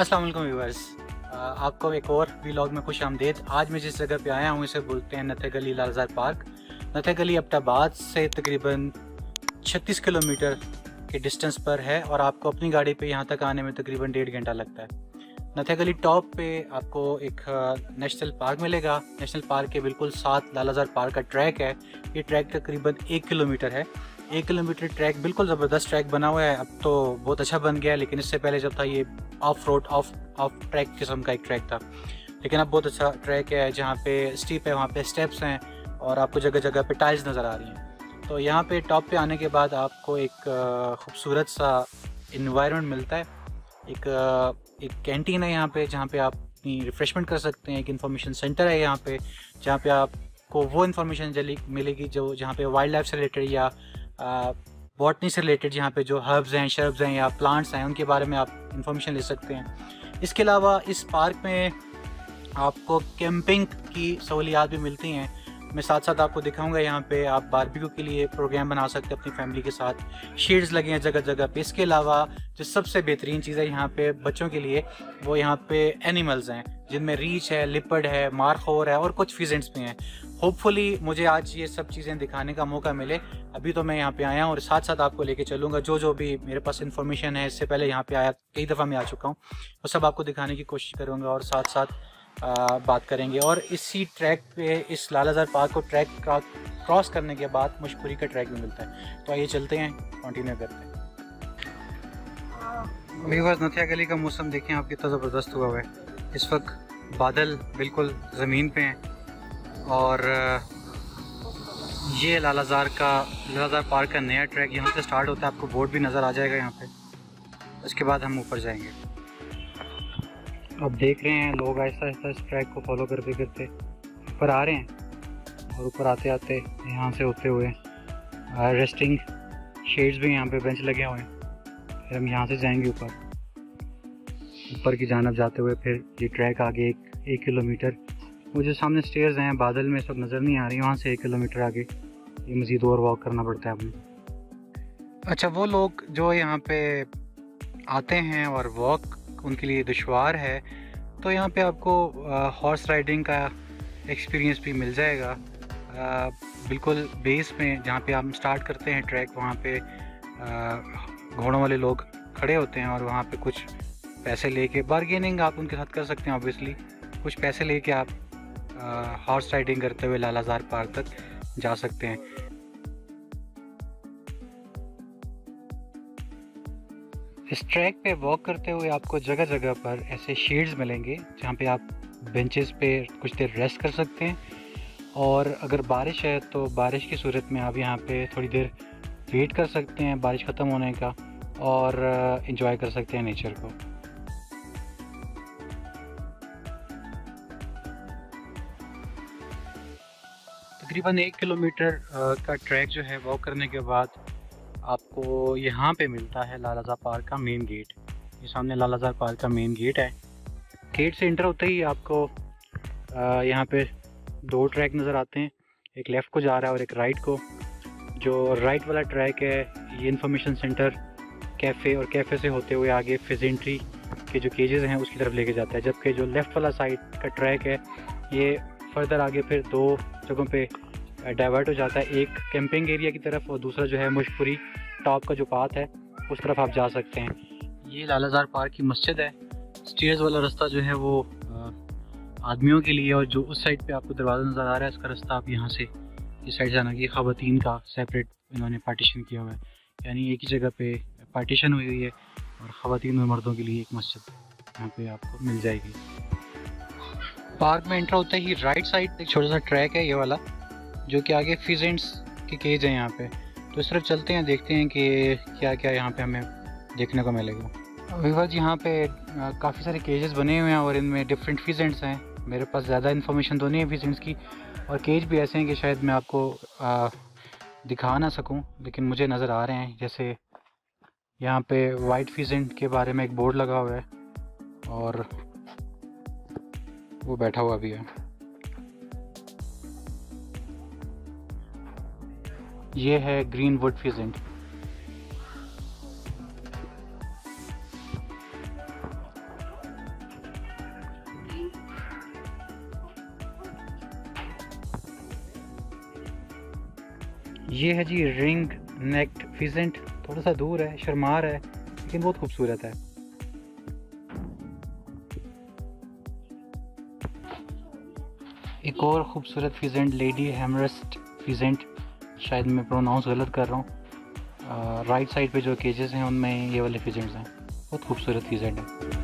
अस्सलाम वालेकुम व्यूअर्स, आपको एक और व्लॉग में खुश आमदेद। आज मैं जिस जगह पे आया हूँ इसे बोलते हैं नथियागली लालजार पार्क। नथियागली अब्बोटाबाद से तकरीबन 36 किलोमीटर के डिस्टेंस पर है और आपको अपनी गाड़ी पे यहाँ तक आने में तकरीबन 1.5 घंटा लगता है। नथियागली टॉप पे आपको एक नेशनल पार्क मिलेगा। नेशनल पार्क के बिल्कुल साथ लालाजार पार्क का ट्रैक है। ये ट्रैक तकरीबन 1 किलोमीटर है। 1 किलोमीटर ट्रैक बिल्कुल ज़बरदस्त ट्रैक बना हुआ है, अब तो बहुत अच्छा बन गया है, लेकिन इससे पहले जब था ये ऑफ रोड ऑफ ट्रैक किस्म का एक ट्रैक था, लेकिन अब बहुत अच्छा ट्रैक है। जहाँ पे स्टीप है वहाँ पे स्टेप्स हैं और आपको जगह जगह पे टाइल्स नज़र आ रही हैं। तो यहाँ पे टॉप पे आने के बाद आपको एक खूबसूरत सा इन्वायरमेंट मिलता है। एक कैंटीन है यहाँ पर जहाँ पर आप अपनी रिफ़्रेशमेंट कर सकते हैं। एक इन्फॉर्मेशन सेंटर है यहाँ पर जहाँ पर आपको वो इन्फॉर्मेशन मिलेगी जो जहाँ पर वाइल्ड लाइफ से रिलेटेड या बॉटनी से रिलेटेड यहाँ पे जो हर्ब्स हैं, शर्ब्स हैं या प्लांट्स हैं उनके बारे में आप इंफॉर्मेशन ले सकते हैं। इसके अलावा इस पार्क में आपको कैंपिंग की सहूलियात भी मिलती हैं। मैं साथ साथ आपको दिखाऊंगा यहाँ पे आप बारबेक्यू के लिए प्रोग्राम बना सकते हैं अपनी फैमिली के साथ। शेड्स लगे हैं जगह जगह पे। इसके अलावा जो सबसे बेहतरीन चीज़ है यहाँ पे बच्चों के लिए वो यहाँ पे एनिमल्स हैं जिनमें रीछ है, लिपर्ड है, मारखोर है और कुछ फिजेंट्स भी हैं। होपफुली मुझे आज ये सब चीज़ें दिखाने का मौका मिले। अभी तो मैं यहाँ पे आया हूँ और साथ साथ आपको लेके चलूँगा जो जो भी मेरे पास इन्फॉर्मेशन है। इससे पहले यहाँ पे आया कई दफ़ा मैं आ चुका हूँ, वो सब आपको दिखाने की कोशिश करूँगा और साथ साथ बात करेंगे। और इसी ट्रैक पे इस लालाजार पार्क को ट्रैक क्रॉस करने के बाद मुश्कुरी का ट्रैक भी मिलता है। तो आइए चलते हैं, कंटिन्यू करते हैं। व्यूअर्स, नथियागली का मौसम देखें आप कितना ज़बरदस्त हुआ हुआ है। इस वक्त बादल बिल्कुल ज़मीन पे हैं और ये लालाजार पार्क का नया ट्रैक यहाँ से स्टार्ट होता है। आपको बोर्ड भी नज़र आ जाएगा यहाँ पर। उसके बाद हम ऊपर जाएँगे। आप देख रहे हैं लोग आहिस्ता आहिस्ता इस ट्रैक को फॉलो करते करते ऊपर आ रहे हैं और ऊपर आते आते यहाँ से होते हुए रेस्टिंग शेड्स भी यहाँ पे बेंच लगे हुए हैं। फिर हम यहाँ से जाएंगे ऊपर की जानब जाते हुए। फिर ये ट्रैक आगे 1 किलोमीटर, वो जो सामने स्टेयर्स हैं बादल में सब नज़र नहीं आ रही, वहाँ से 1 किलोमीटर आगे ये मज़ीद और वॉक करना पड़ता है हमें। अच्छा, वो लोग जो यहाँ पर आते हैं और वॉक उनके लिए दुश्वार है तो यहाँ पे आपको हॉर्स राइडिंग का एक्सपीरियंस भी मिल जाएगा। बिल्कुल बेस में जहाँ पे हम स्टार्ट करते हैं ट्रैक, वहाँ पे घोड़ों वाले लोग खड़े होते हैं और वहाँ पे कुछ पैसे लेके बार्गेनिंग आप उनके साथ कर सकते हैं। ऑब्वियसली कुछ पैसे लेके आप हॉर्स राइडिंग करते हुए लालाजार पार्क तक जा सकते हैं। इस ट्रैक पे वॉक करते हुए आपको जगह जगह पर ऐसे शेड्स मिलेंगे जहाँ पे आप बेंचेस पे कुछ देर रेस्ट कर सकते हैं और अगर बारिश है तो बारिश की सूरत में आप यहाँ पे थोड़ी देर वेट कर सकते हैं बारिश ख़त्म होने का और एंजॉय कर सकते हैं नेचर को। तकरीबन 1 किलोमीटर का ट्रैक जो है वॉक करने के बाद आपको यहाँ पे मिलता है लालाजार पार्क का मेन गेट। ये सामने लालाजार पार्क का मेन गेट है। गेट से इंटर होते ही आपको यहाँ पे 2 ट्रैक नज़र आते हैं। एक लेफ़्ट को जा रहा है और एक राइट को। जो राइट वाला ट्रैक है ये इन्फॉर्मेशन सेंटर, कैफ़े और कैफ़े से होते हुए आगे फिजेंट्री के जो केजेस हैं उसकी तरफ लेके जाता है, जबकि जो लेफ़्ट वाला साइड का ट्रैक है ये फर्दर आगे फिर 2 जगहों पर डाइवर्ट हो जाता है। एक कैंपिंग एरिया की तरफ और दूसरा जो है मुशकुरी टॉप का जो पाथ है उस तरफ आप जा सकते हैं। ये लालाजार पार्क की मस्जिद है। स्टेयर्स वाला रास्ता जो है वो आदमियों के लिए और जो उस साइड पे आपको दरवाज़ा नज़र आ रहा है उसका रास्ता आप यहाँ से इस साइड जाना। कि ख़वातीन का सेपरेट इन्होंने पार्टीशन किया हुआ है, यानी एक ही जगह पे पार्टीशन हुई हुई है और ख़वातीन और मर्दों के लिए एक मस्जिद यहाँ पर आपको मिल जाएगी। पार्क में एंटर होते ही राइट साइड एक छोटा सा ट्रैक है ये वाला, जो कि आगे फिजेंट्स के केज हैं यहाँ पे। तो इस तरफ चलते हैं, देखते हैं कि क्या क्या यहाँ पे हमें देखने को मिलेगा। व्यूअर्स, यहाँ पे काफ़ी सारे केजेस बने हुए हैं और इनमें डिफरेंट फिजेंट्स हैं। मेरे पास ज़्यादा इन्फॉर्मेशन तो नहीं है फिजेंट्स की और केज भी ऐसे हैं कि शायद मैं आपको दिखा ना सकूँ, लेकिन मुझे नज़र आ रहे हैं। जैसे यहाँ पर वाइट फिजेंट के बारे में एक बोर्ड लगा हुआ है और वो बैठा हुआ भी है। ये है ग्रीनवुड फीजेंट। ये है जी रिंग नेक्ड फिजेंट। थोड़ा सा दूर है, शर्मार है, लेकिन बहुत खूबसूरत है। एक और ख़ूबसूरत फिजेंट लेडी हैमरेस्ट फिजेंट, शायद मैं प्रोनाउंस गलत कर रहा हूँ। राइट साइड पे जो केजेस हैं उनमें ये वाले फिजेंट्स हैं, बहुत खूबसूरत फिजेंट है।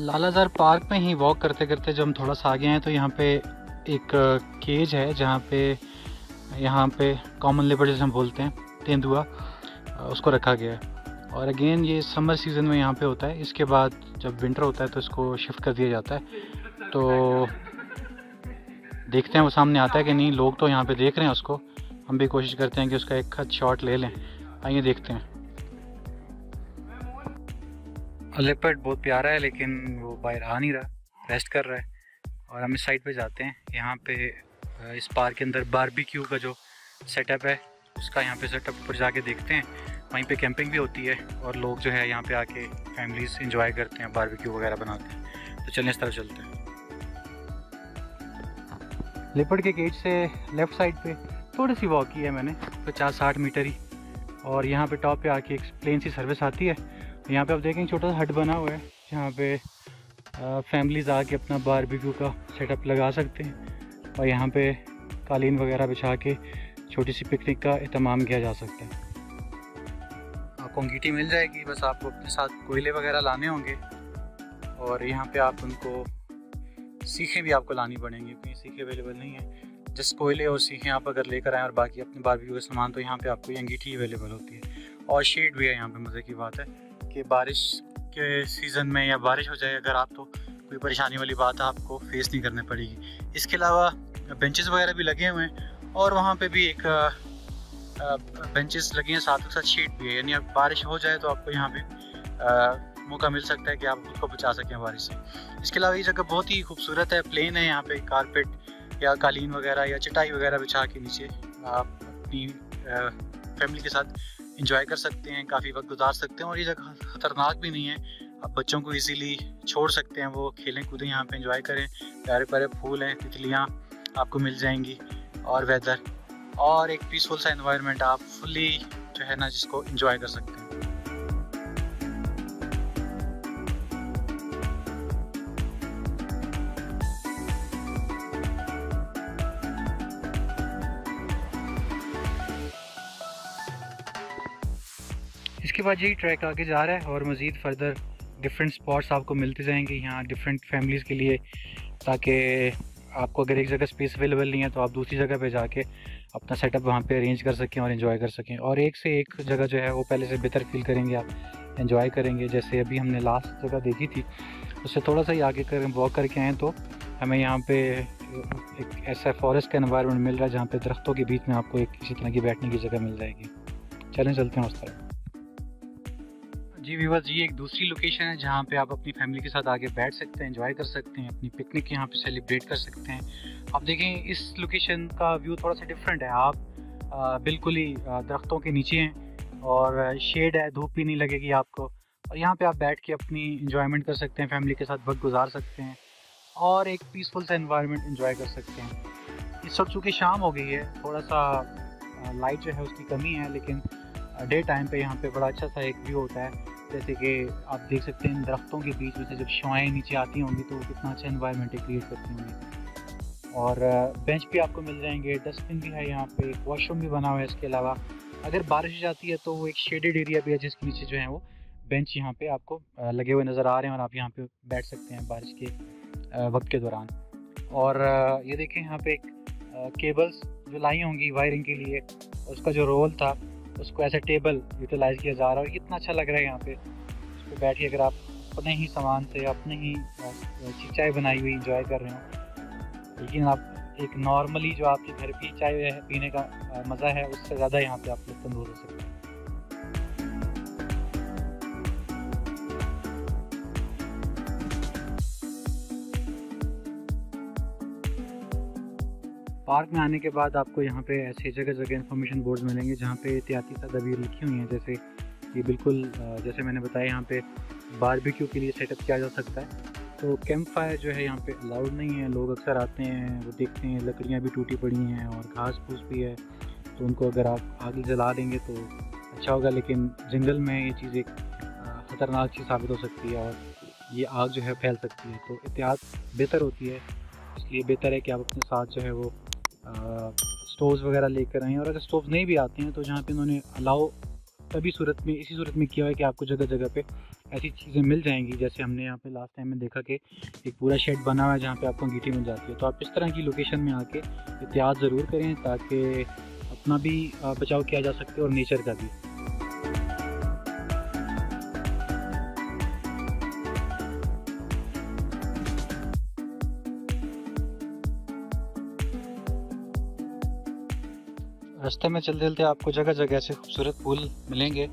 लालाजार पार्क में ही वॉक करते करते जब हम थोड़ा सा आगे हैं तो यहाँ पे एक केज है जहाँ पे कॉमन लेपर्ड जैसे हम बोलते हैं, तेंदुआ, उसको रखा गया है। और अगेन ये समर सीज़न में यहाँ पे होता है, इसके बाद जब विंटर होता है तो इसको शिफ्ट कर दिया जाता है। तो देखते हैं वो सामने आता है कि नहीं। लोग तो यहाँ पर देख रहे हैं उसको, हम भी कोशिश करते हैं कि उसका एक खत शॉट ले लें। आइए देखते हैं। लेपर्ड बहुत प्यारा है लेकिन वो बाहर आ नहीं रहा, रेस्ट कर रहा है। और हम इस साइड पे जाते हैं। यहाँ पे इस पार्क के अंदर बारबेक्यू का जो सेटअप है उसका यहाँ पे सेटअप पर जाके देखते हैं। वहीं पे कैंपिंग भी होती है और लोग जो है यहाँ पे आके फैमिलीज एंजॉय करते हैं, बारबेक्यू वगैरह बनाते हैं। तो चलें इस तरफ चलते हैं। लेपर्ड के गेट से लेफ़्ट साइड पर थोड़ी सी वॉक की है मैंने, 50-60 मीटर ही। और यहाँ पर टॉप पर आके एक प्लेन सी सर्विस आती है। यहाँ पे आप देखेंगे छोटा सा हट बना हुआ है जहाँ पे फैमिलीज़ आके अपना बारबेक्यू का सेटअप लगा सकते हैं। और यहाँ पे कालीन वगैरह बिछा के छोटी सी पिकनिक का इत्माम किया जा सकता है। आपको अंगीठी मिल जाएगी, बस आपको अपने साथ कोयले वगैरह लाने होंगे। और यहाँ पे आप उनको सीखें भी आपको लानी पड़ेंगी क्योंकि सीखें अवेलेबल नहीं है। जस्ट कोयले और सीखें आप अगर लेकर आएँ और बाकी अपने बारबेक्यू का सामान, तो यहाँ पर आपको अंगीठी अवेलेबल होती है। और शेड भी है यहाँ पर। मज़े की बात है कि बारिश के सीज़न में या बारिश हो जाए अगर आप, तो कोई परेशानी वाली बात आपको फेस नहीं करनी पड़ेगी। इसके अलावा बेंचेस वगैरह भी लगे हुए हैं और वहाँ पे भी एक बेंचेस लगी हैं, साथ ही साथ शीट भी है। यानी अब बारिश हो जाए तो आपको यहाँ पे मौका मिल सकता है कि आप खुद को बचा सकें बारिश से। इसके अलावा ये जगह बहुत ही खूबसूरत है, प्लेन है। यहाँ पर कारपेट या कालीन वगैरह या चटाई वगैरह बिछा के नीचे आप अपनी फैमिली के साथ इंजॉय कर सकते हैं, काफ़ी वक्त गुजार सकते हैं। और ये जगह ख़तरनाक भी नहीं है, आप बच्चों को इजीली छोड़ सकते हैं, वो खेलें कूदें, यहाँ पे इंजॉय करें। प्यारे प्यारे फूल हैं, तितलियाँ आपको मिल जाएंगी और वेदर और एक पीसफुल सा एनवायरनमेंट, आप फुली जो है ना जिसको इंजॉय कर सकते हैं। इसके बाद यही ट्रैक आगे जा रहा है और मज़ीद फर्दर डिफरेंट स्पॉट्स आपको मिलते जाएंगे यहाँ डिफरेंट फैमिलीज़ के लिए, ताकि आपको अगर एक जगह स्पेस अवेलेबल नहीं है तो आप दूसरी जगह पे जाके अपना सेटअप वहाँ पे अरेंज कर सकें और एंजॉय कर सकें। और एक से एक जगह जो है वो पहले से बेहतर फील करेंगे, आप एंजॉय करेंगे। जैसे अभी हमने लास्ट जगह देखी थी, उससे थोड़ा सा ही आगे कर वॉक करके आएँ तो हमें यहाँ पर एक ऐसा फॉरेस्ट का एनवायरनमेंट मिल रहा है जहाँ पर दरख्तों के बीच में आपको एक किसी तरह की बैठने की जगह मिल जाएगी। चलें चलते हैं उस तरफ। जी व्यूअर्स, ये एक दूसरी लोकेशन है जहाँ पे आप अपनी फैमिली के साथ आगे बैठ सकते हैं, एंजॉय कर सकते हैं, अपनी पिकनिक यहाँ पे सेलिब्रेट कर सकते हैं। आप देखें इस लोकेशन का व्यू थोड़ा सा डिफरेंट है। आप बिल्कुल ही दरख्तों के नीचे हैं और शेड है, धूप भी नहीं लगेगी आपको। और यहाँ पे आप बैठ के अपनी इंजॉयमेंट कर सकते हैं, फैमिली के साथ वक्त गुजार सकते हैं और एक पीसफुल सा एनवायरनमेंट एंजॉय कर सकते हैं। इस वक्त चूँकि शाम हो गई है, थोड़ा सा लाइट जो है उसकी कमी है, लेकिन डे टाइम पे यहाँ पे बड़ा अच्छा सा एक व्यू होता है। जैसे कि आप देख सकते हैं दरख्तों के बीच में से जब शवाएँ नीचे आती होंगी तो वो कितना अच्छा एनवायरनमेंट क्रिएट करती होंगी। और बेंच भी आपको मिल जाएंगे, डस्टबिन भी है यहाँ पे, एक वॉशरूम भी बना हुआ है। इसके अलावा अगर बारिश हो जाती है तो वो एक शेडेड एरिया भी है जिसके नीचे जो है वो बेंच यहाँ पे आपको लगे हुए नज़र आ रहे हैं और आप यहाँ पे बैठ सकते हैं बारिश के वक्त के दौरान। और ये देखें यहाँ पे एक केबल्स जो लाई होंगी वायरिंग के लिए, उसका जो रोल था उसको ऐसे टेबल यूटिलाइज़ किया जा रहा है और इतना अच्छा लग रहा है यहाँ पे। उस पर बैठ के अगर आप अपने ही सामान से अपने ही चाय बनाई हुई इंजॉय कर रहे हो, लेकिन आप एक नॉर्मली जो आपके घर की चाय पीने का मज़ा है उससे ज़्यादा यहाँ पे आप तंदूर हो सकते हैं। पार्क में आने के बाद आपको यहाँ पे ऐसे जगह जगह इन्फॉर्मेशन बोर्ड्स मिलेंगे जहाँ पे एहतियाती तदबीर लिखी हुई हैं। जैसे ये बिल्कुल जैसे मैंने बताया यहाँ पे बारबेक्यू के लिए सेटअप किया जा सकता है, तो कैंप फायर जो है यहाँ पे अलाउड नहीं है। लोग अक्सर आते हैं, वो देखते हैं लकड़ियाँ भी टूटी पड़ी हैं और घास फूस भी है, तो उनको अगर आप आग जला देंगे तो अच्छा होगा, लेकिन जंगल में ये चीज़ एक ख़तरनाक चीज़ साबित हो सकती है और ये आग जो है फैल सकती है, तो एहतियात बेहतर होती है। इसलिए बेहतर है कि आप अपने साथ जो है वो स्टोव्स वगैरह लेकर आएँ, और अगर स्टोव्स नहीं भी आते हैं तो जहाँ पे इन्होंने अलाउ तभी सूरत में इसी सूरत में किया है कि आपको जगह जगह पे ऐसी चीज़ें मिल जाएंगी। जैसे हमने यहाँ पे लास्ट टाइम में देखा कि एक पूरा शेड बना हुआ है जहाँ पे आपको अंगीठी मिल जाती है, तो आप इस तरह की लोकेशन में आके एहतियात ज़रूर करें ताकि अपना भी बचाव किया जा सके और नेचर का भी। रास्ते में चलते चलते आपको जगह जगह ऐसे खूबसूरत फूल मिलेंगे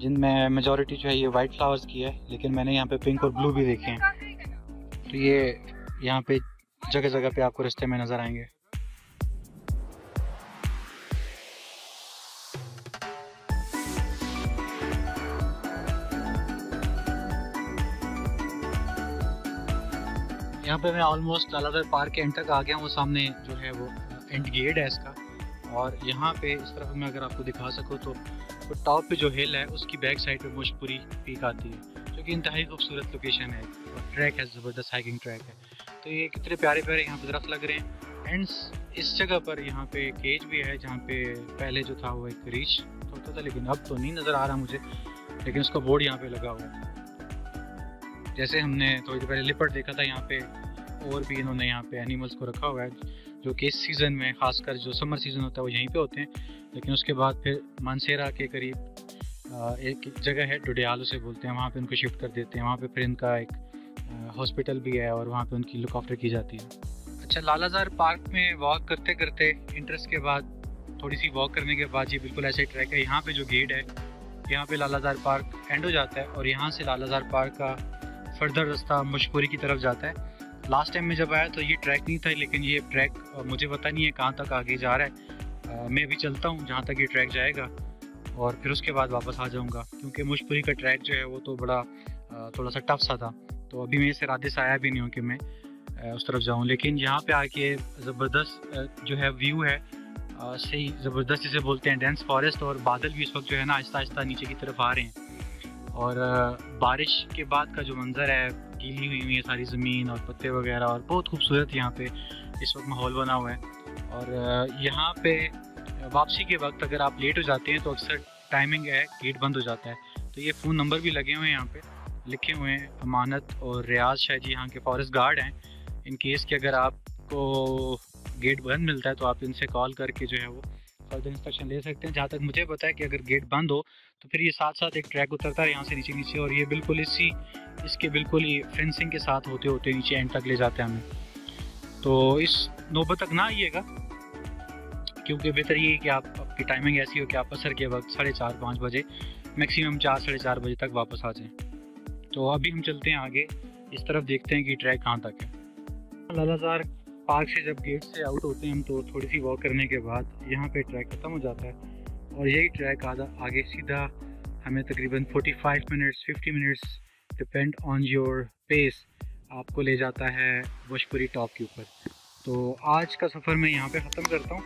जिनमें मेजॉरिटी जो है ये वाइट फ्लावर्स की है, लेकिन मैंने यहाँ पे पिंक और ब्लू भी देखे हैं, तो ये यहाँ पे जगह जगह पे आपको रास्ते में नज़र आएंगे। यहाँ पे मैं ऑलमोस्ट लालाज़र पार्क के एंड तक आ गया हूँ। सामने जो है वो एंड गेट है इसका, और यहाँ पे इस तरफ मैं अगर आपको दिखा सकूँ तो टॉप पे जो हिल है उसकी बैक साइड पे भोजपुरी पीक आती है, जो कि इंतहाई खूबसूरत लोकेशन है और ट्रैक है, ज़बरदस्त हाइकिंग ट्रैक है। तो ये कितने प्यारे प्यारे यहाँ पे दरख्त लग रहे हैं, एंड इस जगह पर यहाँ पे केज भी है जहाँ पे पहले जो था वो एक रीछ होता था, लेकिन अब तो नहीं नज़र आ रहा मुझे, लेकिन उसका बोर्ड यहाँ पर लगा हुआ है। जैसे हमने थोड़ी देर पहले लिपट देखा था यहाँ पर, और भी इन्होंने यहाँ पर एनिमल्स को रखा हुआ है जो कि इस सीज़न में ख़ासकर जो समर सीज़न होता है वो यहीं पे होते हैं, लेकिन उसके बाद फिर मानसेरा के करीब एक जगह है टुड्याल उसे बोलते हैं, वहाँ पे उनको शिफ्ट कर देते हैं। वहाँ पे फिर इनका एक हॉस्पिटल भी है और वहाँ पे उनकी लुक आफ्टर की जाती है। अच्छा, लालाज़ार पार्क में वॉक करते करते इंटरेस्ट के बाद थोड़ी सी वॉक करने के बाद ये बिल्कुल ऐसे ट्रैक है। यहाँ पर जो गेट है यहाँ पर लालाज़ार पार्क एंड हो जाता है और यहाँ से लालाज़ार पार्क का फर्दर रास्ता मुशकुरी की तरफ जाता है। लास्ट टाइम में जब आया तो ये ट्रैक नहीं था, लेकिन ये ट्रैक मुझे पता नहीं है कहाँ तक आगे जा रहा है। मैं भी चलता हूँ जहाँ तक ये ट्रैक जाएगा और फिर उसके बाद वापस आ जाऊँगा, क्योंकि मुशपुरी का ट्रैक जो है वो तो बड़ा थोड़ा सा टफ सा था, तो अभी मैं इस इरादे से आया भी नहीं हूँ कि मैं उस तरफ जाऊँ। लेकिन यहाँ पे आके ज़बरदस्त जो है व्यू है, सही ज़बरदस्त जिसे बोलते हैं डेंस फॉरेस्ट, और बादल भी इस वक्त जो है ना आहिस्ता आहिस्ता नीचे की तरफ आ रहे हैं, और बारिश के बाद का जो मंज़र है, गीली हुई है सारी ज़मीन और पत्ते वगैरह, और बहुत खूबसूरत यहाँ पे इस वक्त माहौल बना हुआ है। और यहाँ पे वापसी के वक्त अगर आप लेट हो जाते हैं तो अक्सर टाइमिंग है गेट बंद हो जाता है, तो ये फ़ोन नंबर भी लगे हुए हैं यहाँ पे लिखे हुए हैं, अमानत और रियाज शाह जी यहाँ के फॉरेस्ट गार्ड हैं। इन केस कि अगर आपको गेट बंद मिलता है तो आप इनसे कॉल करके जो है वो फर्दर इंस्ट्रक्शन ले सकते हैं। जहाँ तक मुझे पता है कि अगर गेट बंद हो तो फिर ये साथ साथ एक ट्रैक उतरता है यहाँ से नीचे नीचे, और ये बिल्कुल इसी इसके बिल्कुल ही फेंसिंग के साथ होते होते नीचे एंड तक ले जाते हैं हमें। तो इस नौबत तक ना आइएगा, क्योंकि बेहतर ये है कि आपकी टाइमिंग ऐसी हो कि आप असर के वक्त 4:30-5 बजे मैक्सिमम 4-4:30 बजे तक वापस आ जाएँ। तो अभी हम चलते हैं आगे, इस तरफ देखते हैं कि ट्रैक कहाँ तक है। लालाज़ार पार्क से जब गेट से आउट होते हैं हम तो थोड़ी सी वॉक करने के बाद यहाँ पे ट्रैक ख़त्म हो जाता है, और यही ट्रैक आधा आगे सीधा हमें तकरीबन 45 minutes 50 minutes depend on your pace आपको ले जाता है भोजपुरी टॉप के ऊपर। तो आज का सफ़र मैं यहाँ पे ख़त्म करता हूँ,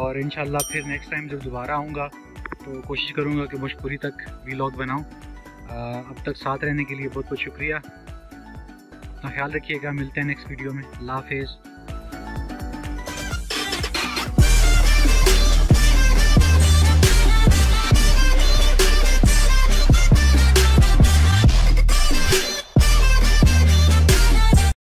और इंशाल्लाह फिर नेक्स्ट टाइम जब दोबारा आऊँगा तो कोशिश करूँगा कि भोजपुरी तक व्लॉग बनाऊँ। अब तक साथ रहने के लिए बहुत बहुत शुक्रिया, अपना ख्याल रखिएगा, मिलते हैं नेक्स्ट वीडियो में। अल्लाह हाफिज़।